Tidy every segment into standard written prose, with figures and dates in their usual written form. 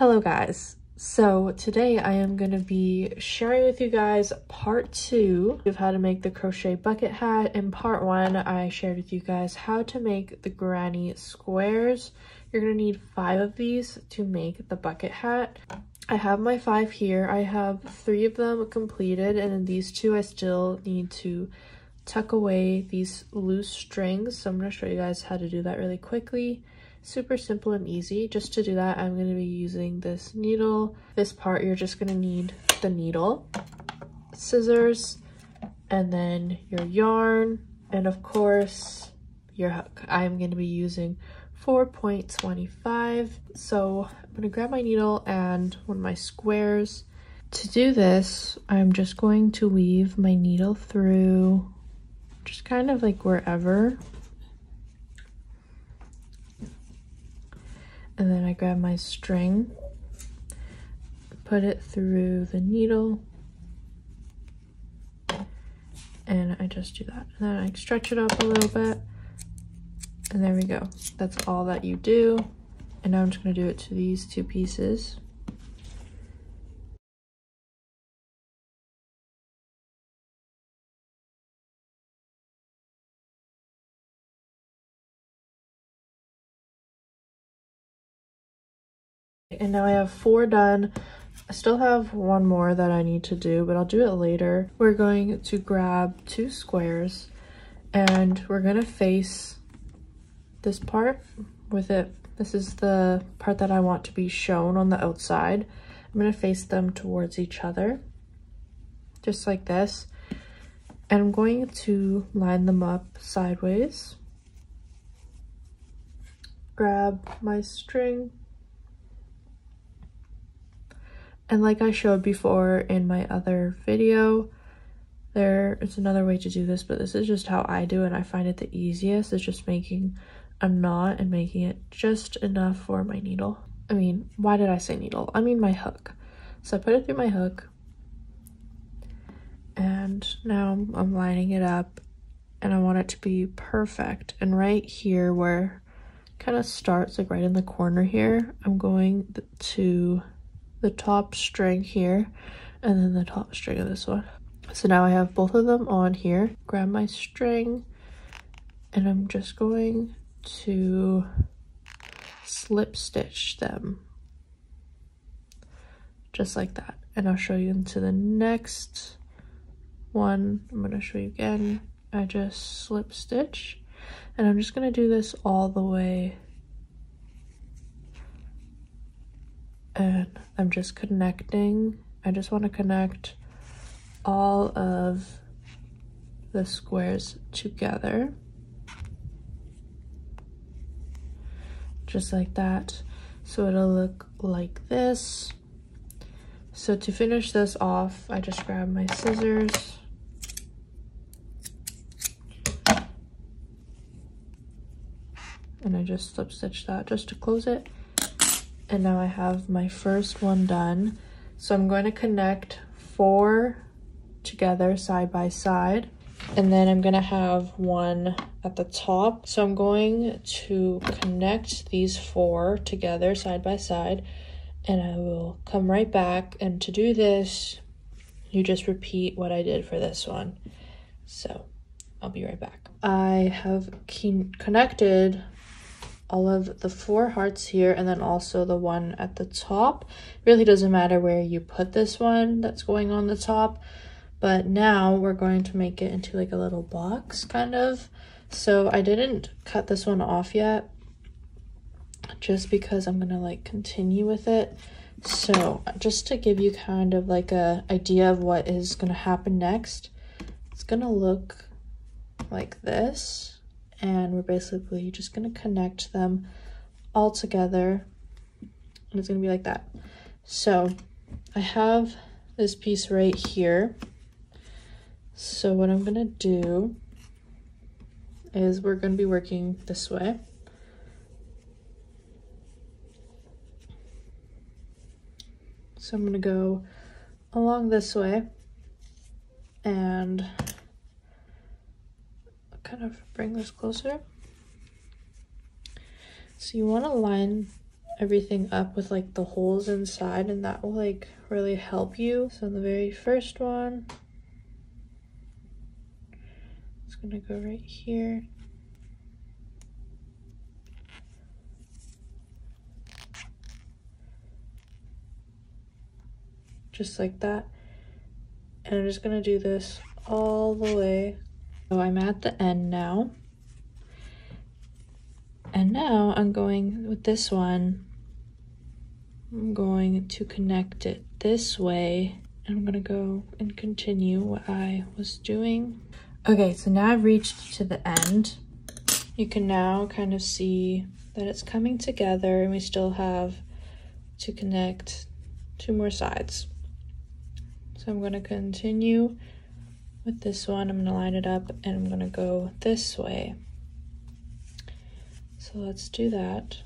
Hello guys, so today I am going to be sharing with you guys part 2 of how to make the crochet bucket hat. In part 1 I shared with you guys how to make the granny squares. You're going to need 5 of these to make the bucket hat. I have my 5 here. I have 3 of them completed, and in these 2 I still need to tuck away these loose strings, so I'm going to show you guys how to do that really quickly. Super simple and easy. Just to do that, I'm going to be using this needle. This part, you're just going to need the needle, scissors, and then your yarn, and of course your hook. I'm going to be using 4.25. So I'm going to grab my needle and one of my squares. To do this, I'm just going to weave my needle through, just kind of like wherever. And then I grab my string, put it through the needle, and I just do that. And then I stretch it up a little bit, and there we go. That's all that you do. And now I'm just going to do it to these 2 pieces. And now I have 4 done. I still have 1 more that I need to do, but I'll do it later. We're going to grab 2 squares and we're going to face this part with it. This is the part that I want to be shown on the outside. I'm going to face them towards each other, just like this. And I'm going to line them up sideways. Grab my string. And like I showed before in my other video, there is another way to do this, but this is just how I do it, and I find it the easiest. It's just making a knot and making it just enough for my needle. I mean, why did I say needle? I mean my hook. So I put it through my hook, and now I'm lining it up, and I want it to be perfect. And right here where it kind of starts, like right in the corner here, I'm going to the top string here and then the top string of this one. So now I have both of them on here. Grab my string and I'm just going to slip stitch them just like that, and I'll show you into the next one. I'm going to show you again. I just slip stitch, and I'm just going to do this all the way, and I'm just connecting. I just want to connect all of the squares together, just like that, so it'll look like this. So to finish this off, I just grab my scissors and I just slip stitch that just to close it. And now I have my first one done. So I'm going to connect 4 together side by side, and then I'm going to have one at the top. So I'm going to connect these 4 together side by side, and I will come right back. And to do this, you just repeat what I did for this one. So I'll be right back. I have connected all of the 4 hearts here, and then also the one at the top. Really doesn't matter where you put this one that's going on the top, but now we're going to make it into like a little box kind of. So I didn't cut this one off yet, just because I'm gonna like continue with it. So just to give you kind of like a idea of what is gonna happen next, it's gonna look like this. And we're basically just going to connect them all together, and it's going to be like that. So I have this piece right here. So what I'm going to do is we're going to be working this way. So I'm going to go along this way and kind of bring this closer. So you want to line everything up with like the holes inside, and that will like really help you. So in the very first one, it's gonna go right here. Just like that. And I'm just gonna do this all the way. So I'm at the end now. And now I'm going with this one, I'm going to connect it this way. And I'm gonna go and continue what I was doing. Okay, so now I've reached to the end. You can now kind of see that it's coming together, and we still have to connect two more sides. So I'm gonna continue with this one. I'm gonna line it up and I'm gonna go this way. So let's do that.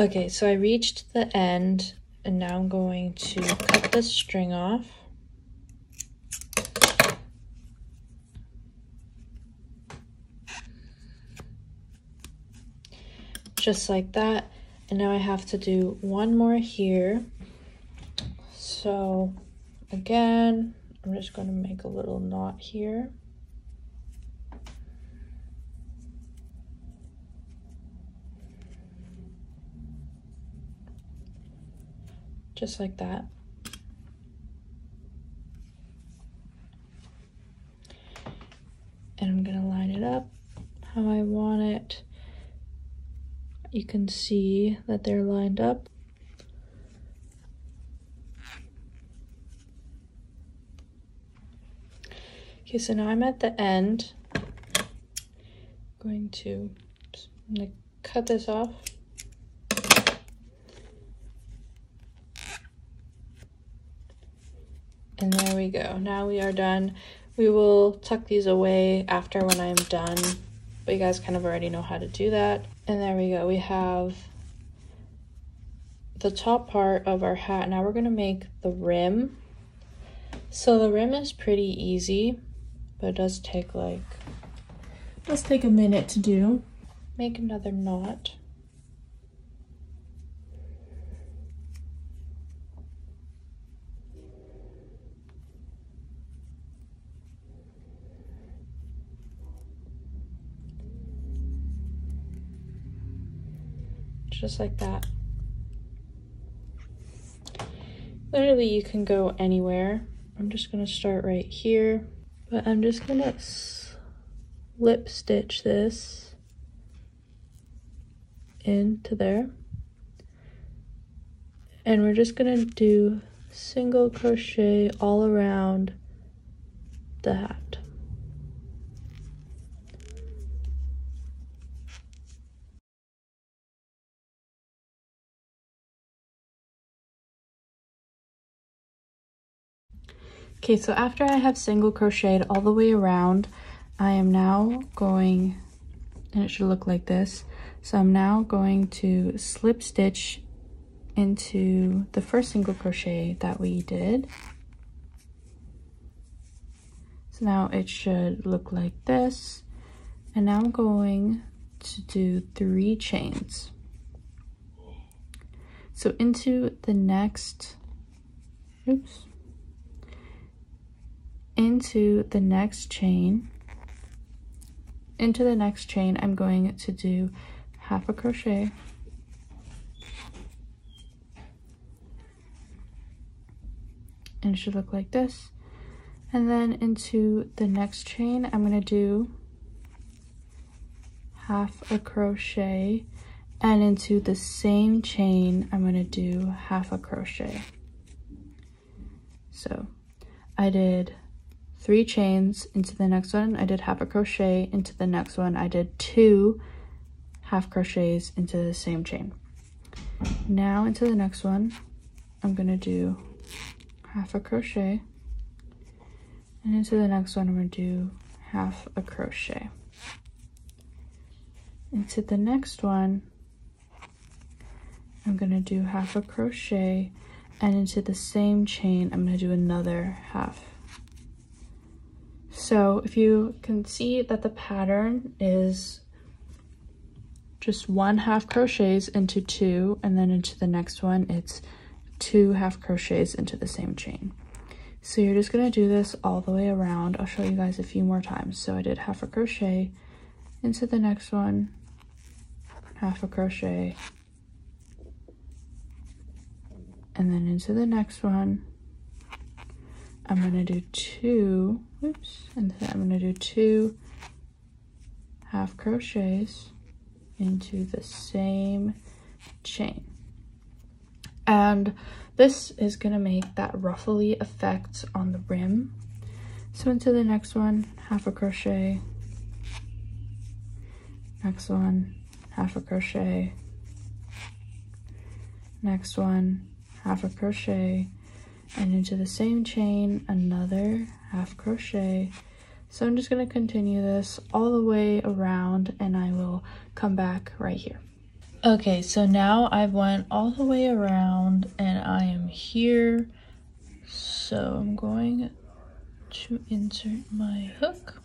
Okay, so I reached the end, and now I'm going to cut this string off. Just like that. And now I have to do one more here. So again, I'm just going to make a little knot here. Just like that. And I'm gonna line it up how I want it. You can see that they're lined up. Okay, so now I'm at the end. I'm going to cut this off. And there we go. Now we are done. We will tuck these away after when I'm done, but you guys kind of already know how to do that. And there we go. We have the top part of our hat. Now we're going to make the rim. So the rim is pretty easy, but it does take a minute to do. Make another knot. Just like that. Literally, you can go anywhere. I'm just gonna start right here, but I'm just gonna slip stitch this into there. And we're just gonna do single crochet all around the hat. Okay, so after I have single crocheted all the way around, I am now going, and it should look like this. So I'm now going to slip stitch into the first single crochet that we did. So now it should look like this. And now I'm going to do 3 chains. So into the next, oops. Into the next chain, I'm going to do half a crochet, and it should look like this. And then into the next chain, I'm going to do half a crochet, and into the same chain, I'm going to do half a crochet. So I did 3 chains. Into the next one, I did half a crochet. Into the next one, I did 2 half crochets into the same chain. Now into the next one, I'm gonna do half a crochet, and into the next one, I'm gonna do half a crochet. into the next one, I'm gonna do half a crochet, and into the same chain I'm gonna do another half. So if you can see that the pattern is just one half crochets into two, and then into the next one it's two half crochets into the same chain. So you're just gonna do this all the way around. I'll show you guys a few more times. So I did half a crochet into the next one, half a crochet, and then into the next one. I'm gonna do two, oops, and then I'm gonna do two half crochets into the same chain. And this is gonna make that ruffly effect on the rim. So into the next one, half a crochet, next one, half a crochet, next one, half a crochet, and into the same chain another half crochet. So I'm just going to continue this all the way around, and I will come back right here. Okay, so now I've went all the way around and I am here, so I'm going to insert my hook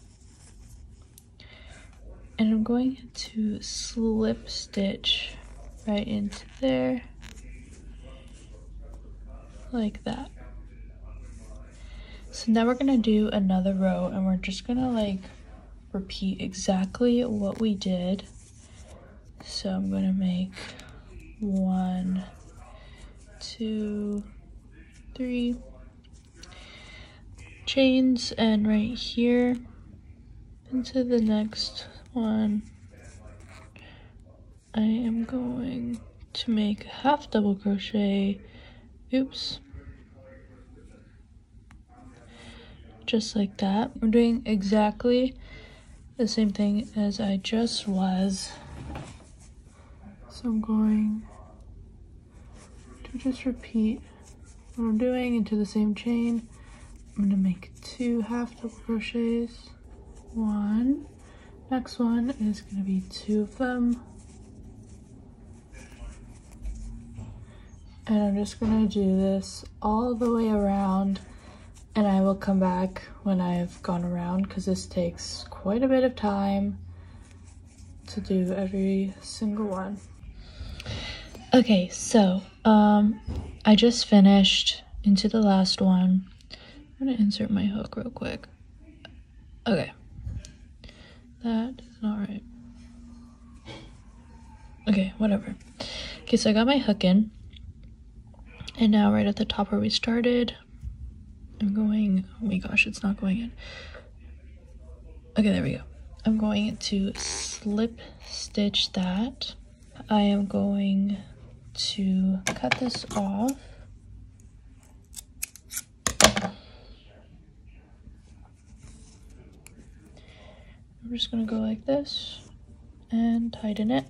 and I'm going to slip stitch right into there like that. So now we're gonna do another row, and we're just gonna like repeat exactly what we did. So I'm gonna make 1, 2, 3 chains, and right here into the next one I am going to make a half double crochet, oops, just like that. We're doing exactly the same thing as I just was. So I'm going to just repeat what I'm doing into the same chain. I'm going to make two half double crochets, one, next one is going to be two of them, and I'm just going to do this all the way around, and I will come back when I've gone around because this takes quite a bit of time to do every single one. Okay, so I just finished into the last one. I'm gonna insert my hook real quick. Okay, that is not right. Okay, whatever. Okay, so I got my hook in, and now right at the top where we started, I'm going, oh my gosh, it's not going in. Okay, there we go. I'm going to slip stitch that. I am going to cut this off, I'm just gonna go like this and tighten it.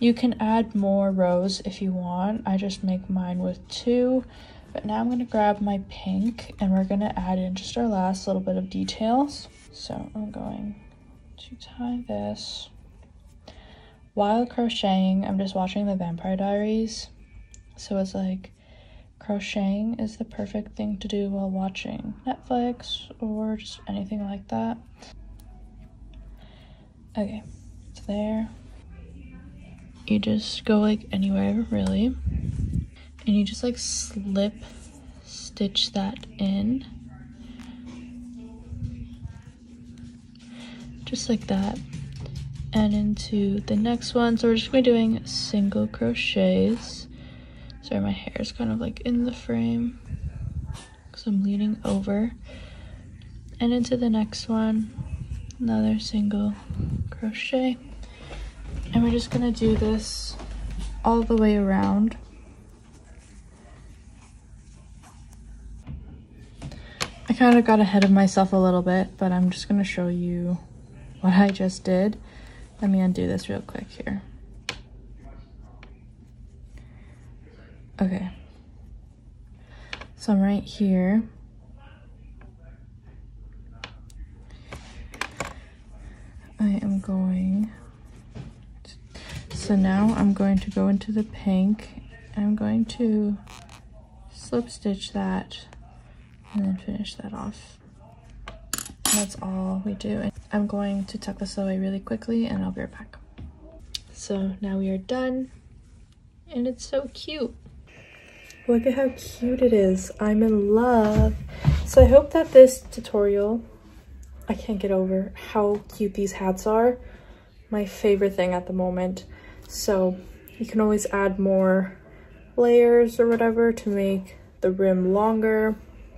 You can add more rows if you want. I just make mine with two, but now I'm gonna grab my pink and we're gonna add in just our last little bit of details. So I'm going to tie this. While crocheting, I'm just watching The Vampire Diaries, so it's like crocheting is the perfect thing to do while watching Netflix or just anything like that. Okay, so there. You just go like anywhere really, and you just like slip stitch that in, just like that. And into the next one, so we're just gonna be doing single crochets. Sorry, my hair is kind of like in the frame because I'm leaning over. And into the next one, another single crochet, and we're just gonna do this all the way around. I kind of got ahead of myself a little bit, but I'm just gonna show you what I just did. Let me undo this real quick here. Okay. So I'm right here. I am going to So now I'm going to go into the pink. I'm going to slip stitch that and then finish that off. That's all we do. I'm going to tuck this away really quickly and I'll be right back. So now we are done and it's so cute. Look at how cute it is. I'm in love. So I hope that this tutorial, I can't get over how cute these hats are. My favorite thing at the moment. So you can always add more layers or whatever to make the rim longer.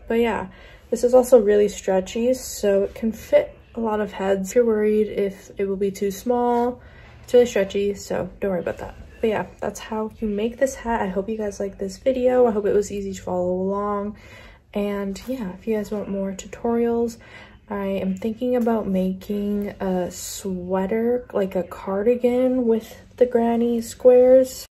But yeah, this is also really stretchy, so it can fit a lot of heads. If you're worried if it will be too small, it's really stretchy, so don't worry about that. But yeah, that's how you make this hat. I hope you guys like this video. I hope it was easy to follow along. And yeah, if you guys want more tutorials, I am thinking about making a sweater, like a cardigan with the granny squares.